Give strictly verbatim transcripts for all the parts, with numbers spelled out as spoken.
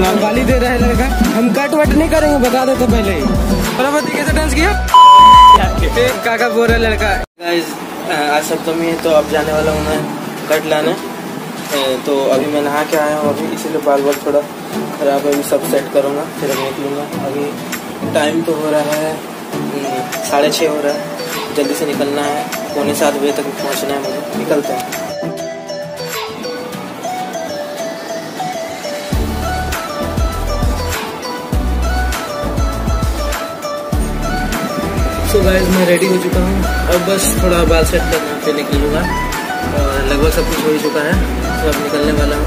गाली दे रहा है लड़का, हम कट वट नहीं करेंगे, बता देते पहले ही। प्रभावती कैसे डांस किया? काका बोल रहा लड़का। गाइस आज सप्तमी है तो अब जाने वाला हूँ मैं कट लाने, तो अभी मैं नहा के आया हूँ अभी, इसीलिए बाल बाल थोड़ा खराब है, अभी सब सेट करूँगा फिर निकलूँगा। अभी टाइम तो हो रहा है साढ़े छः हो रहा है, जल्दी से निकलना है, पौने सात बजे तक पहुँचना है मुझे, निकलते हैं। तो गाइस मैं रेडी हो चुका हूँ, अब बस थोड़ा बाल सेट करना फिर निकलूँगा, और लगभग सब कुछ हो ही चुका है तो अब निकलने वाला हूँ।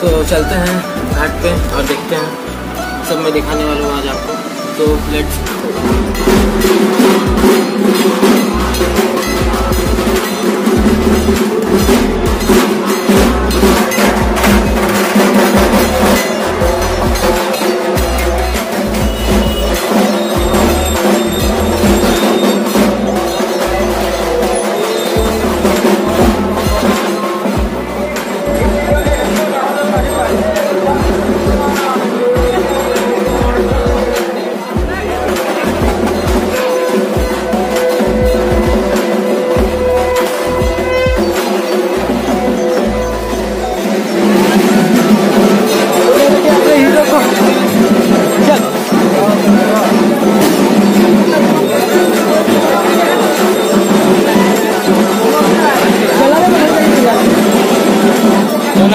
तो चलते हैं घाट पे और देखते हैं, सब मैं दिखाने वाला हूँ आज आपको। तो लेट्स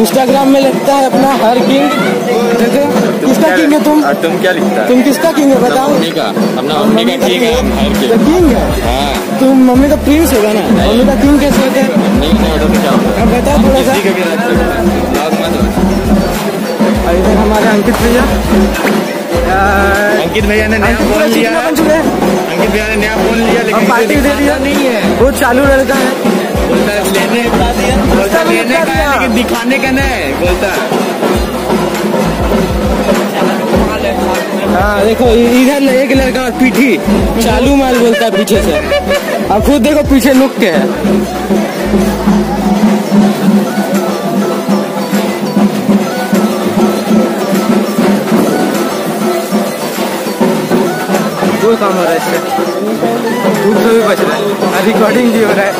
इंस्टाग्राम में लिखता है अपना, हर किंग। देखो किसका किंग है तुम? तुम क्या लिखता है? तुम किसका किंग है बताओ? मम्मी का, अपना मम्मी का किंग है। किंग है तुम, मम्मी का प्रिंस होगा ना? मम्मी का किंग कैसे होते हैं? अब बताओ थोड़ा सा। इधर हमारे अंकित भैया, अंकित भैया ने नया फोन लिया है, अंकित भैया ने नया फोन लिया लेकिन पार्टी दे दिया नहीं है, वो चालू लड़का है, बोलता है लेने का दिया, बोलता है लेने का लेकिन दिखाने का नहीं, बोलता हाँ। देखो इधर एक लड़का और पीठी चालू माल बोलता है पीछे से, और खुद देखो पीछे लुक के है। कोई काम हो रहा है इससे, धूप से भी बच रहा है, रिकॉर्डिंग भी हो रहा है।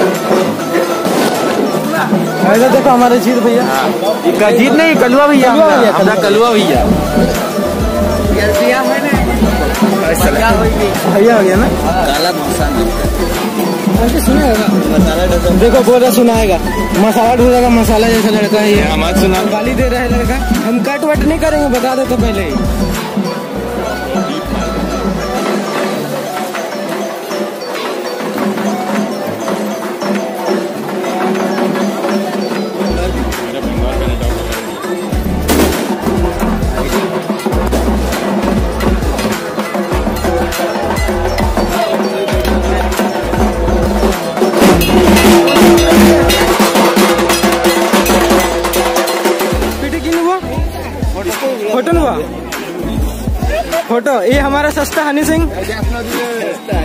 ऐसा देखो हमारे जीत भैया, जीत नहीं कलवा भैया, हमारा कलवा भैया भैया हो गया ना, काला मसाला। देखो बोल रहा सुनाएगा, मसाला ढूंढेगा, मसाला जैसा लड़का है ये। हमारा सुना गाली दे रहा है लड़का, हम कट वट नहीं करेंगे, बता देते पहले ही। फोटो हुआ फोटो, ये हमारा सस्ता हनी सिंह, सस्ता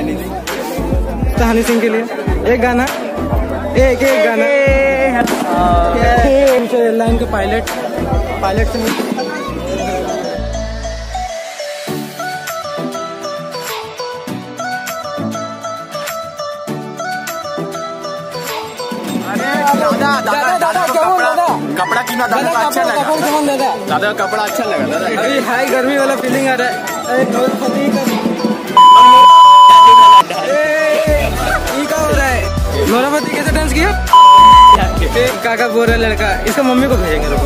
हनी सिंह के लिए एक गाना, एक एक गाना। एयरलाइन का पायलट, पायलट से दादा दादा दादा क्या बोल दादा, कपड़ा कितना दादा अच्छा लगा, दादा दादा कपड़ा अच्छा लगा दादा। अभी हाई गर्मी वाला फीलिंग आ रहा है। ये क्या हो रहा है? नौरापति कैसे डांस किया? काका बोल रहा लड़का, इसका मम्मी को भेजेंगे लोग,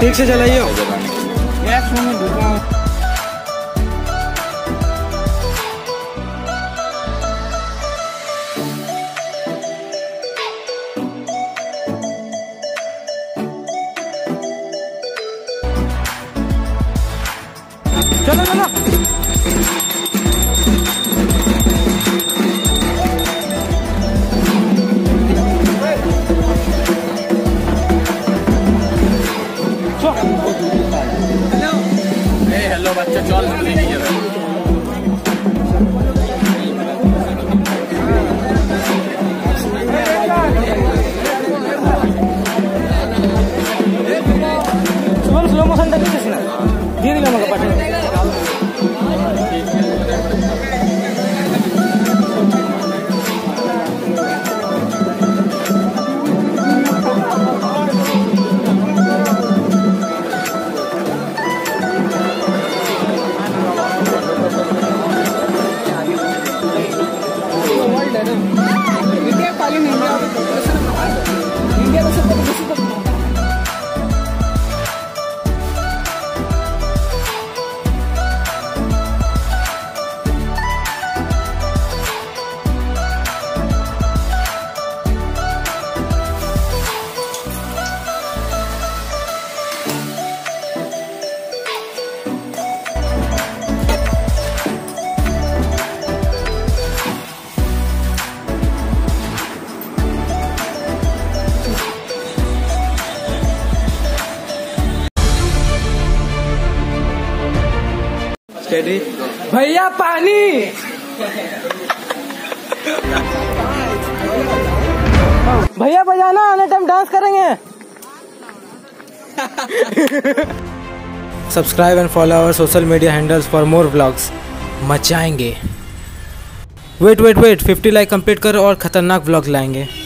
ठीक से चलाइए। चलो चलो बच्चा चौल नहीं है सुबह स्लो मोशन तक ना धीरे धीरे मगर भैया पानी भैया बजाना आने टाइम डांस करेंगे। Subscribe and follow our social media handles for more vlogs. मचाएंगे। Wait wait wait fifty like complete करो और खतरनाक व्लॉग लाएंगे।